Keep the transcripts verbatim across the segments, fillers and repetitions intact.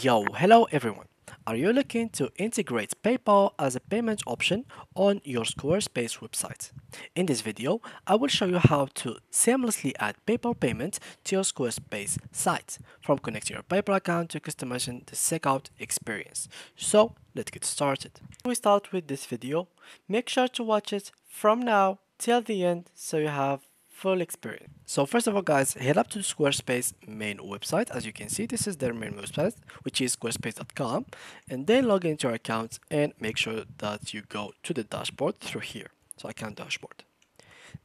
Yo, hello everyone. Are you looking to integrate PayPal as a payment option on your Squarespace website? In this video, I will show you how to seamlessly add PayPal payment to your Squarespace site, from connecting your PayPal account to customizing the checkout experience. So let's get started. We start with this video. Make sure to watch it from now till the end so you have full experience. So first of all guys, head up to the Squarespace main website. As you can see, this is their main website, which is squarespace dot com, and then log into your account and make sure that you go to the dashboard through here. So account dashboard.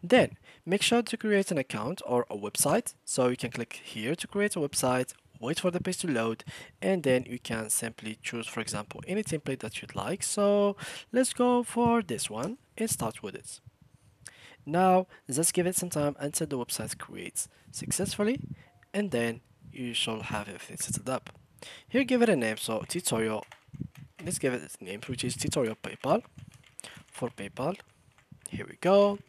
Then make sure to create an account or a website. So you can click here to create a website, wait for the page to load, and then you can simply choose, for example, any template that you'd like. So let's go for this one and start with it. Now, just give it some time until the website creates successfully, and then you shall have everything set up. Here, give it a name, so tutorial, let's give it a name, which is tutorial PayPal, for PayPal, here we go,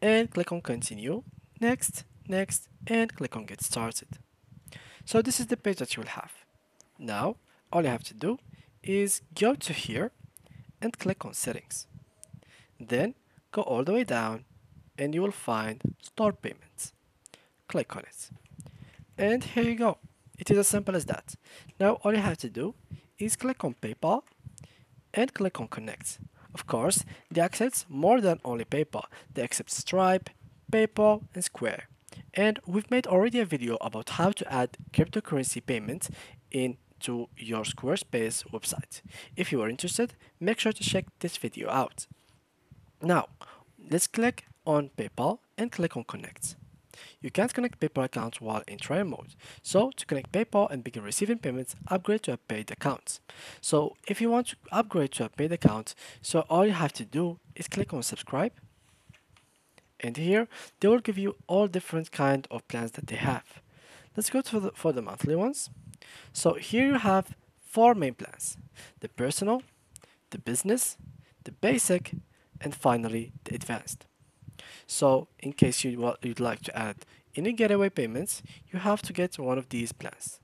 and click on continue, next, next, and click on get started. So this is the page that you will have. Now, all you have to do is go to here, and click on settings, then go all the way down, and you will find store payments. Click on it, and here you go. It is as simple as that. Now all you have to do is click on PayPal and click on connect. Of course, they accept more than only PayPal. They accept Stripe, PayPal, and Square. And we've made already a video about how to add cryptocurrency payments into your Squarespace website. If you are interested, make sure to check this video out. Now, let's click on PayPal and click on Connect. You can't connect PayPal account while in trial mode. So, to connect PayPal and begin receiving payments, upgrade to a paid account. So, if you want to upgrade to a paid account, so all you have to do is click on Subscribe. And here, they will give you all different kind of plans that they have. Let's go to the, for the monthly ones. So, here you have four main plans. The Personal, the Business, the Basic, and finally the advanced. So in case you you'd like to add any getaway payments, you have to get one of these plans.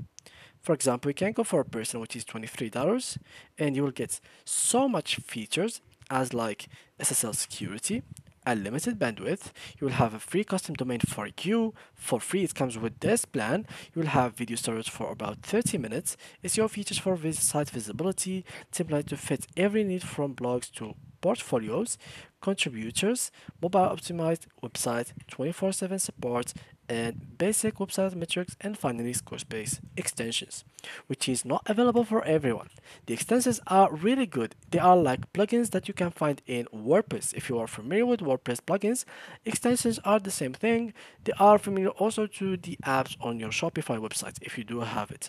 For example, you can go for a person, which is twenty-three dollars, and you will get so much features as like S S L security, unlimited bandwidth, you will have a free custom domain for you, for free, it comes with this plan, you will have video storage for about thirty minutes, S E O features for vis site visibility, template to fit every need from blogs to portfolios, contributors, mobile optimized website, twenty-four seven support, and basic website metrics, and finally Squarespace extensions, which is not available for everyone. The extensions are really good. They are like plugins that you can find in WordPress. If you are familiar with WordPress plugins, extensions are the same thing. They are familiar also to the apps on your Shopify website if you do have it.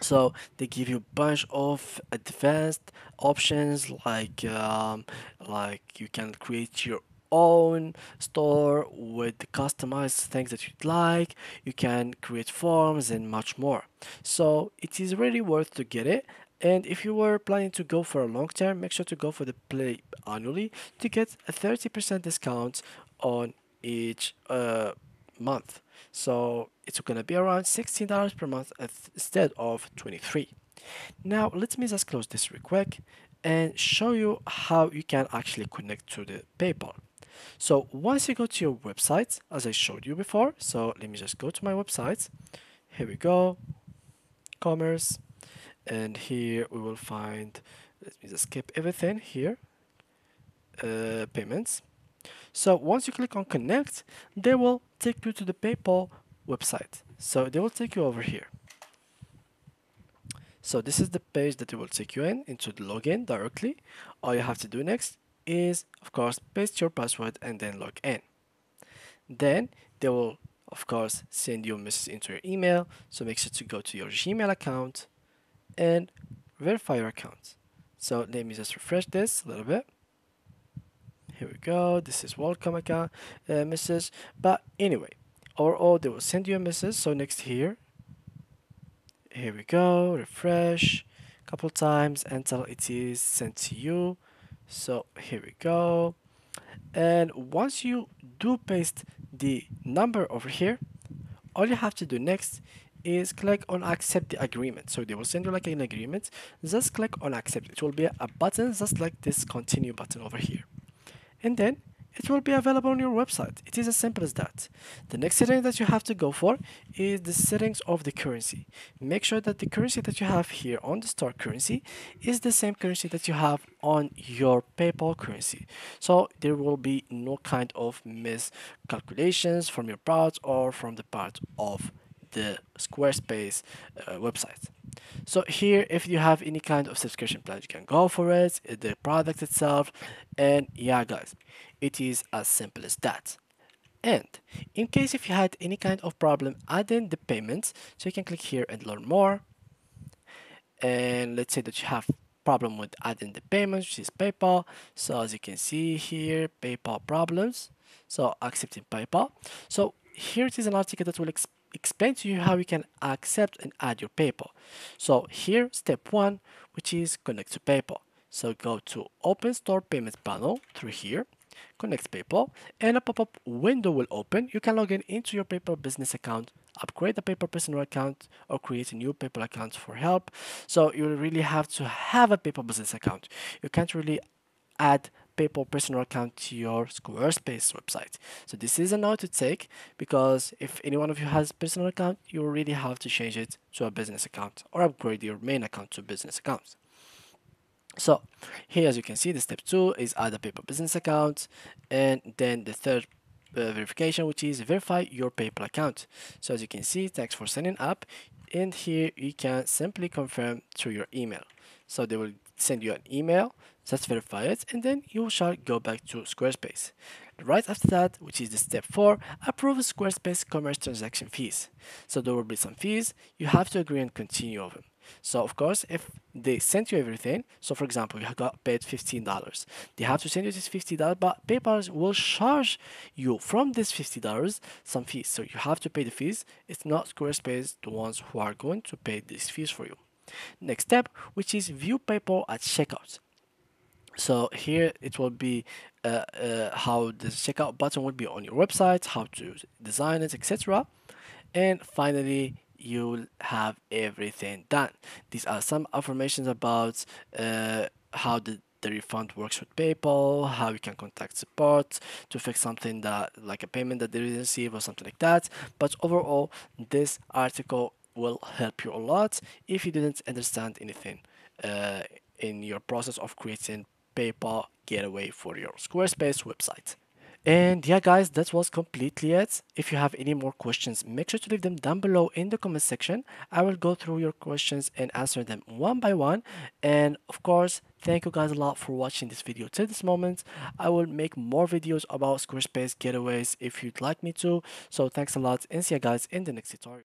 So they give you a bunch of advanced options, like um, like you can create your own store with customized things that you'd like, you can create forms and much more. So it is really worth to get it. And if you were planning to go for a long term, make sure to go for the play annually to get a thirty percent discount on each uh, month. So it's going to be around sixteen dollars per month instead of twenty-three dollars. Now let me just close this real quick and show you how you can actually connect to the PayPal. So once you go to your website, as I showed you before, so let me just go to my website. Here we go, commerce, and here we will find, let me just skip everything here, uh, payments. So once you click on connect, they will take you to the PayPal website. So they will take you over here. So this is the page that it will take you in, into the login directly. All you have to do next is, of course, paste your password and then log in. Then they will, of course, send you a message into your email. So make sure to go to your Gmail account and verify your account. So let me just refresh this a little bit. Here we go. This is welcome account uh, message. But anyway, overall, they will send you a message. So next here. Here we go, refresh a couple times until it is sent to you. So here we go. And once you do paste the number over here, all you have to do next is click on accept the agreement. So they will send you like an agreement, just click on accept. It will be a button just like this continue button over here, and then it will be available on your website. It is as simple as that. The next setting that you have to go for is the settings of the currency. Make sure that the currency that you have here on the store currency is the same currency that you have on your PayPal currency. So there will be no kind of miscalculations from your part or from the part of the Squarespace uh, website. So here, if you have any kind of subscription plan, you can go for it, the product itself, and yeah guys, it is as simple as that. And in case if you had any kind of problem adding the payments, so you can click here and learn more. And let's say that you have problem with adding the payments, which is PayPal. So as you can see here, PayPal problems, so accepting PayPal. So here it is an article that will explain explain to you how you can accept and add your PayPal. So here, step one, which is connect to PayPal. So go to open store payments panel through here, connect PayPal, and a pop-up window will open. You can log in into your PayPal business account, upgrade the PayPal personal account, or create a new PayPal account for help. So you really have to have a PayPal business account. You can't really add PayPal personal account to your Squarespace website. So this is a note to take, because if any one of you has personal account, you already have to change it to a business account or upgrade your main account to business accounts. So here, as you can see, the step two is add a PayPal business account, and then the third uh, verification, which is verify your PayPal account. So as you can see, thanks for signing up, and here you can simply confirm through your email. So they will send you an email, just verify it, and then you shall go back to Squarespace. Right after that, which is the step four, approve Squarespace commerce transaction fees. So there will be some fees, you have to agree and continue on them. So of course, if they sent you everything, so for example, you got paid fifteen dollars, they have to send you this fifty dollars, but PayPal will charge you from this fifty dollars some fees. So you have to pay the fees. It's not Squarespace the ones who are going to pay these fees for you. Next step, which is view PayPal at checkout. So here it will be uh, uh, how the checkout button would be on your website, how to design it, et cetera. And finally, you'll have everything done. These are some affirmations about uh, how the, the refund works with PayPal, how you can contact support to fix something that, like a payment that they didn't receive or something like that. But overall, this article will help you a lot if you didn't understand anything uh, in your process of creating PayPal gateway for your Squarespace website. And yeah guys, that was completely it. If you have any more questions, make sure to leave them down below in the comment section. I will go through your questions and answer them one by one. And of course, thank you guys a lot for watching this video till this moment. I will make more videos about Squarespace getaways if you'd like me to. So thanks a lot, and see you guys in the next tutorial.